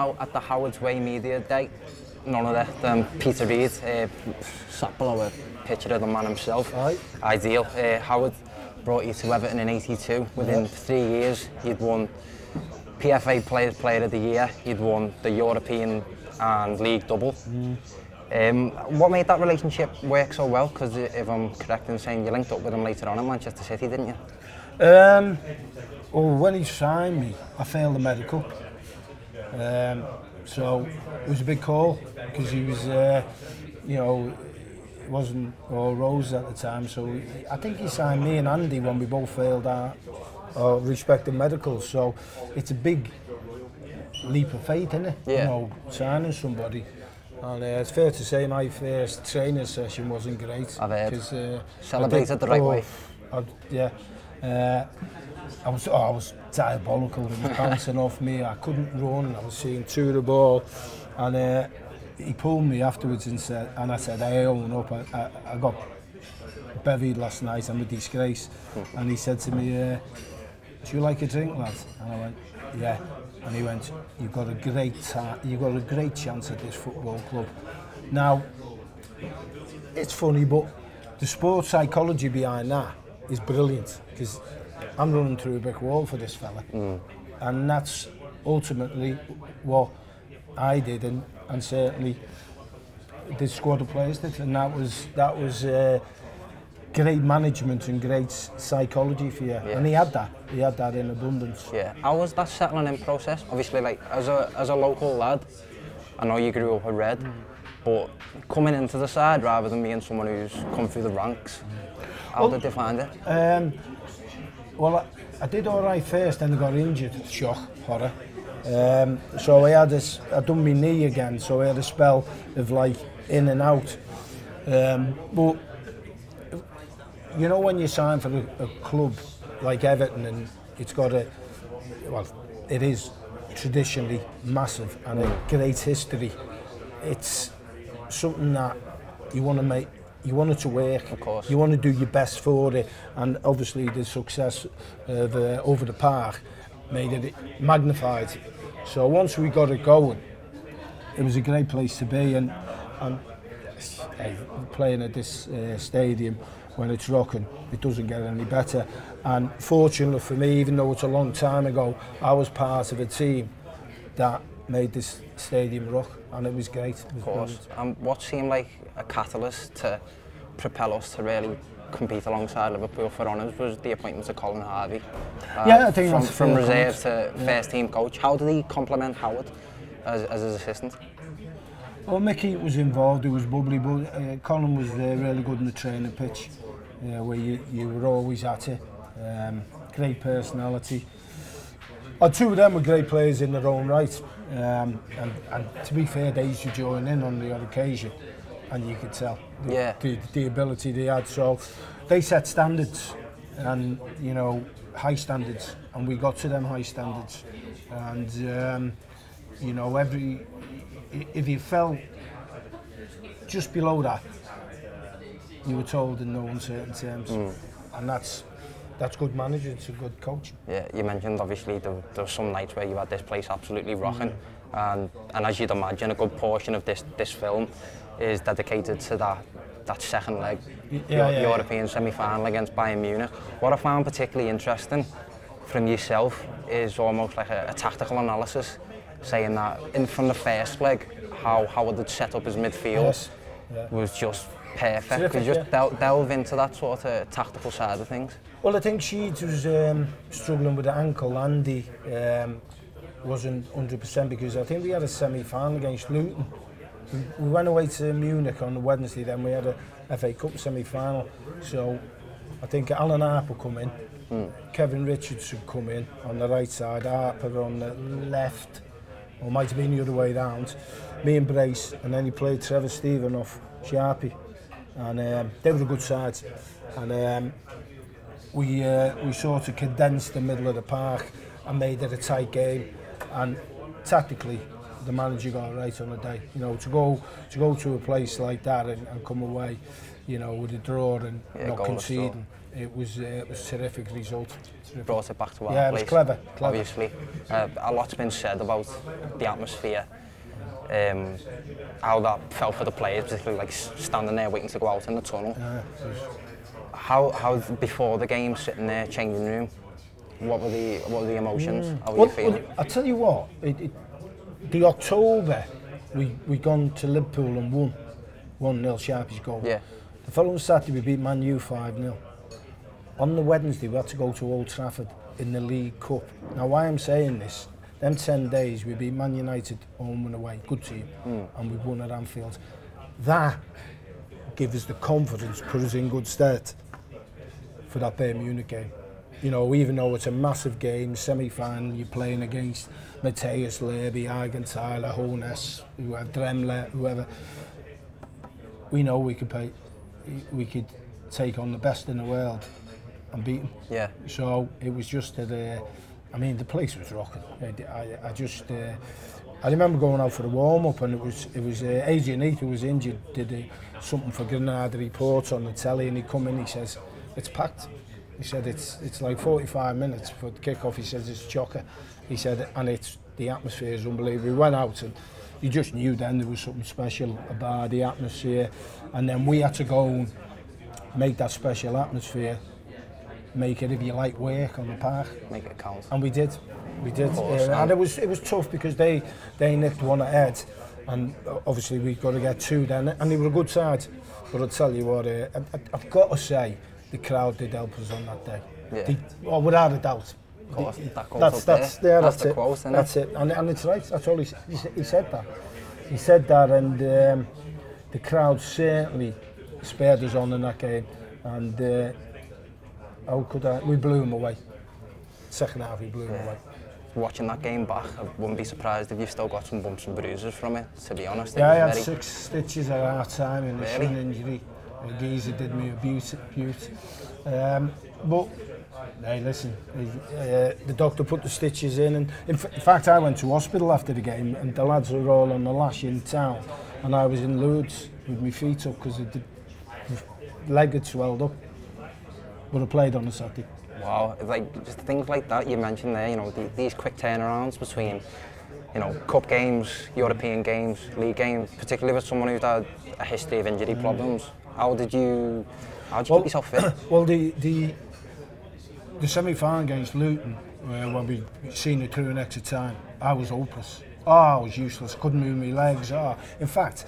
now at the Howard's Way media day, none of that. Peter Reid sat below a picture of the man himself. Right. Ideal. Howard brought you to Everton in '82. Within 3 years, he'd won PFA Player of the Year. He'd won the European and League double. Mm. What made that relationship work so well? Because if I'm correct in saying you linked up with him later on in Manchester City, didn't you? Well, when he signed me, I failed the medical. So it was a big call because he was, you know, it wasn't all roses at the time. So I think he signed me and Andy when we both failed our respective medicals. So it's a big leap of faith, isn't it? Yeah. You know, signing somebody. And it's fair to say my first training session wasn't great. I've heard. Celebrated the right way. I was diabolical. He was bouncing off me. I couldn't run. I was seeing through the ball. And he pulled me afterwards and said, and I said, I own up. I got bevied last night. I'm a disgrace. And he said to me, do you like a drink, lad? And I went, yeah. And he went, you've got a great chance at this football club. Now, it's funny, but the sports psychology behind that is brilliant, because I'm running through a brick wall for this fella. Mm. And that's ultimately what I did, and certainly the squad of players did. And that was great management and great psychology for you, yes. And he had that in abundance. Yeah, how was that settling in process? Obviously, like as a local lad, I know you grew up a Red, but coming into the side rather than being someone who's come through the ranks, how did you find it? Well, I did all right first, then I got injured. Shock, horror. So I done my knee again, so I had a spell of like in and out, but. You know, when you sign for a club like Everton, and it's got a, well, it is traditionally massive and a great history, it's something that you want to make, you want it to work, of course. You want to do your best for it, and obviously the success of Over the Park made it magnified. So once we got it going, it was a great place to be, and hey, playing at this stadium, when it's rocking, it doesn't get any better. And fortunately for me, even though it's a long time ago, I was part of a team that made this stadium rock, and it was great. It was of course. And what seemed like a catalyst to propel us to really compete alongside Liverpool for honours was the appointment of Colin Harvey. Yeah, I think from reserve to first team coach. How did he complement Howard as his assistant? Well, Mickey was involved, he was bubbly, but Colin was really good in the training pitch, where you were always at it. Great personality. Our two of them were great players in their own right, and to be fair, they used to join in on the odd occasion, and you could tell the ability they had. So they set standards, and you know, high standards, and we got to them high standards, and you know, if you fell just below that, you were told in no uncertain terms, and that's good manager, it's a good coach. Yeah, you mentioned obviously there were some nights where you had this place absolutely rocking, and as you'd imagine, a good portion of this film is dedicated to that second leg, European semi-final against Bayern Munich. What I found particularly interesting from yourself is almost like a tactical analysis, saying that from the first leg, how Howard had set up his midfield was just perfect. Terrific, delve into that sort of tactical side of things? Well, I think Sheeds was struggling with the ankle. Andy wasn't 100%, because I think we had a semi-final against Luton. We went away to Munich on the Wednesday, then we had a FA Cup semi-final. So I think Alan Harper come in, Kevin Richardson come in on the right side, Harper on the left, or might have been the other way round, me and Brace, and then he played Trevor Stephen off Sharpie, and they were a good side, and we sort of condensed the middle of the park and made it a tight game, and tactically the manager got it right on the day. You know, to go to a place like that and come away, you know, with a draw and not conceding It was a terrific result. Terrific. Brought it back to our place. It was clever. Obviously, a lot's been said about the atmosphere, how that felt for the players, particularly like standing there waiting to go out in the tunnel. How before the game, sitting there changing room, what were the emotions? How were you feeling? I tell you what, the October we gone to Liverpool and won 1-0 Sharpie's goal. Yeah. The following Saturday we beat Man U 5-0. On the Wednesday we had to go to Old Trafford in the League Cup. Now why I'm saying this, them 10 days we beat Man United home and away, good team, and we won at Anfield. That gave us the confidence, put us in good stead for that Bayern Munich game. You know, even though it's a massive game, semi-final, you're playing against Matthäus, Leiby, Eigenthaler, Hurness, Dremler, whoever. We know we could take on the best in the world and beat them. Yeah. So it was just that. I mean, the place was rocking. I remember going out for a warm up, and it was Adrian Heath, who was injured, did something for Granada Reports on the telly, and he come in. He says it's packed. He said it's like 45 minutes for the kick off. He says it's chocker. He said, and the atmosphere is unbelievable. We went out and you just knew then there was something special about the atmosphere, and then we had to go and make that special atmosphere, make it, if you like, work on the park. Make it count. And we did. And it was tough because they nicked one ahead, and obviously we've got to get two then, and they were a good side. But I'll tell you what, I've got to say, the crowd did help us on that day. Yeah. Without a doubt. Course, that's the quote, isn't it? That's it, and it's right. That's all he said. That he said that, and the crowd certainly spared us on in that game. And we blew him away. Second half, we blew him away. Watching that game back, I wouldn't be surprised if you've still got some bumps and bruises from it. To be honest, I had 6 stitches at half time in the shin injury. The geezer did me a beauty. But hey, listen, the doctor put the stitches in, and in fact I went to hospital after the game, and the lads were all on the lash in town, and I was in Lourdes with my feet up because the leg had swelled up, but I played on the Saturday. Wow, like just things like that you mentioned there, you know, these quick turnarounds between, you know, cup games, European games, league games, particularly with someone who's had a history of injury problems. How did you keep yourself fit? Well, the semi-final against Luton, when we seen it through an extra time, I was hopeless. I was useless. Couldn't move my legs. In fact,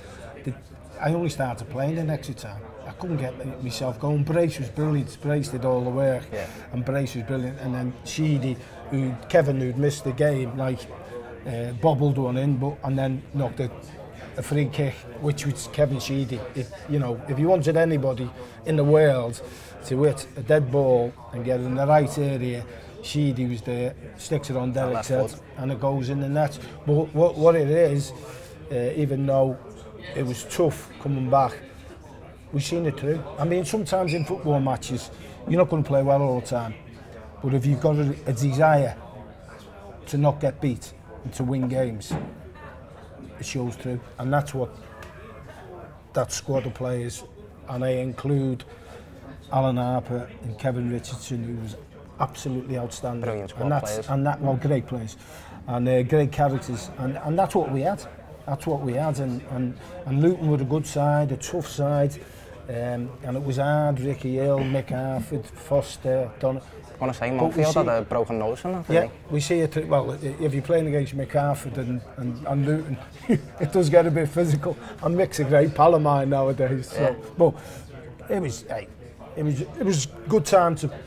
I only started playing in extra time. I couldn't get myself going. Brace was brilliant. Brace did all the work, and Brace was brilliant. And then Sheedy, who'd missed the game, like bobbled one in, and then knocked it. A free kick, which was Kevin Sheedy. If you wanted anybody in the world to hit a dead ball and get it in the right area, Sheedy was there, sticks it on Derek's head, and it goes in the net. But what it is, even though it was tough coming back, we've seen it through. I mean, sometimes in football matches, you're not going to play well all the time, but if you've got a desire to not get beat and to win games, it shows through, and that's what that squad of players, and I include Alan Harper and Kevin Richardson, who was absolutely outstanding. Brilliant squad players. Great players, and great characters, and that's what we had. That's what we had, and Luton were a good side, a tough side, and it was hard. Ricky Hill, Mick Harford, Foster, Donna. I want to say Monfield had a broken nose in that. Yeah, we see it. Well, if you're playing against Mick Harford and Luton, it does get a bit physical. And Mick's a great pal of mine nowadays. So, but it was a good time to. It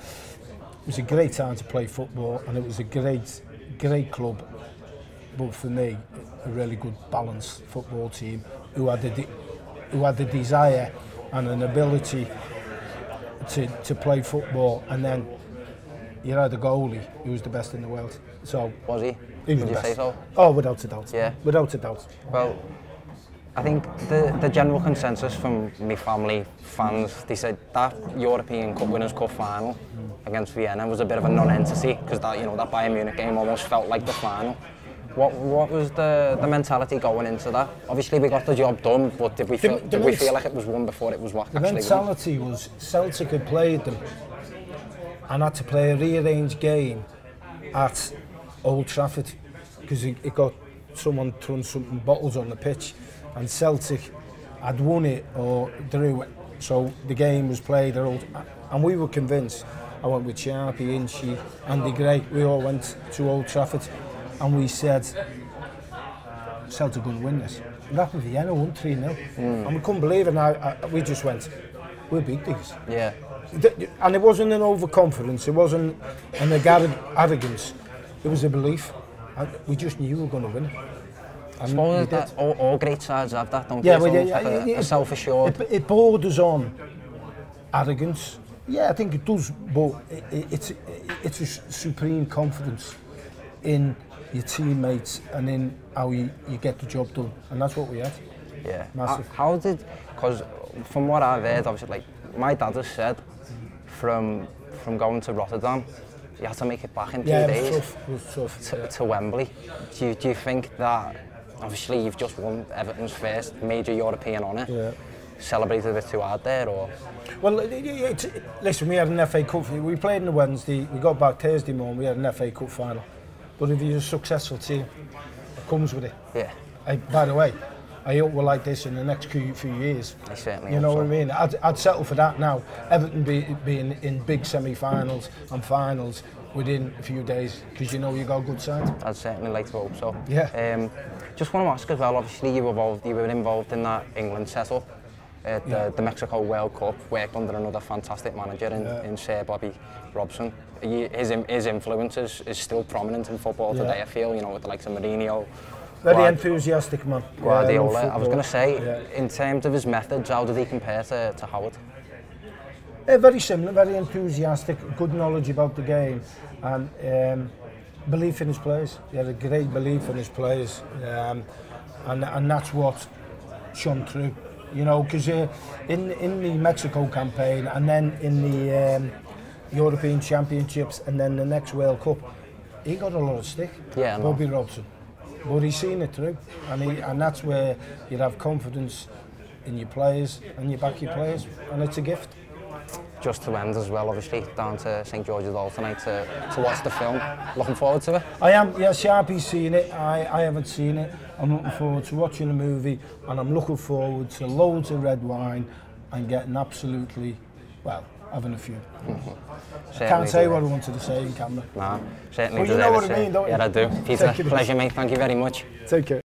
was a great time to play football, and it was a great club. But for me, a really good balanced football team who had the desire and an ability to play football, and then. You had a goalie who was the best in the world. So was he? He was the best. Would you say so? Oh, without a doubt. Yeah, without a doubt. Well, I think the general consensus from my family, fans, they said that European Cup Winners Cup final against Vienna was a bit of a non-entity, because that Bayern Munich game almost felt like the final. What was the mentality going into that? Obviously we got the job done, but did we feel like it was won before it was won? The mentality was Celtic had played them and had to play a rearranged game at Old Trafford because it got someone thrown some bottles on the pitch, and Celtic had won it or drew it. So the game was played at Old, and we were convinced. I went with Sharpie, Inchie, Andy Gray, we all went to Old Trafford and we said, Celtic going to win this. And that was Vienna, won 3-0. Mm. And we couldn't believe it, and we just went, we'll beat these. Yeah. And it wasn't an overconfidence, it wasn't an arrogance, it was a belief. We just knew we were going to win it. And we did. All great sides have that, don't they? Yeah, self-assured. It borders on arrogance. Yeah, I think it does, but it's a supreme confidence in your teammates and in how you get the job done, and that's what we had. Yeah. Massive. How did? Because from what I've heard, obviously, like my dad has said, from going to Rotterdam, you had to make it back in 2 days. It was tough. To Wembley. Do you think that? Obviously, you've just won Everton's first major European honour. Yeah. Celebrated a bit too hard there, or? Well, listen, we had an FA Cup, we played on the Wednesday, we got back Thursday morning, we had an FA Cup final. But if you're a successful team, it comes with it. Yeah. By the way, I hope we're like this in the next few years. I certainly hope so. You know what I mean? I'd settle for that now. Everton being in big semi-finals and finals within a few days, because you know you got a good side. I'd certainly like to hope so. Yeah. Just want to ask as well, obviously you were involved in that England setup. The Mexico World Cup, worked under another fantastic manager in Sir Bobby Robson. His influence is still prominent in football today, I feel, you know, with the likes of Mourinho. Very enthusiastic man. Guardiola. I was going to say, in terms of his methods, how did he compare to Howard? Very similar, very enthusiastic, good knowledge about the game, and belief in his players. He had a great belief in his players, and that's what shone through. You know, because in the Mexico campaign, and then in the European Championships, and then the next World Cup, he got a lot of stick. Yeah, Bobby Robson, but he's seen it through, and that's where you have confidence in your players and you back your players, and it's a gift. Just to end as well, obviously, down to St. George's Hall tonight to watch the film. Looking forward to it? I am, yeah, Sharpie's seen it, I haven't seen it. I'm looking forward to watching the movie, and I'm looking forward to loads of red wine and getting absolutely, well, having a few. Mm-hmm. I can't say what I wanted to say in camera. No, certainly. Well, you know what I mean, don't you? Yeah, I do. Peter, pleasure, mate. Thank you very much. Take care.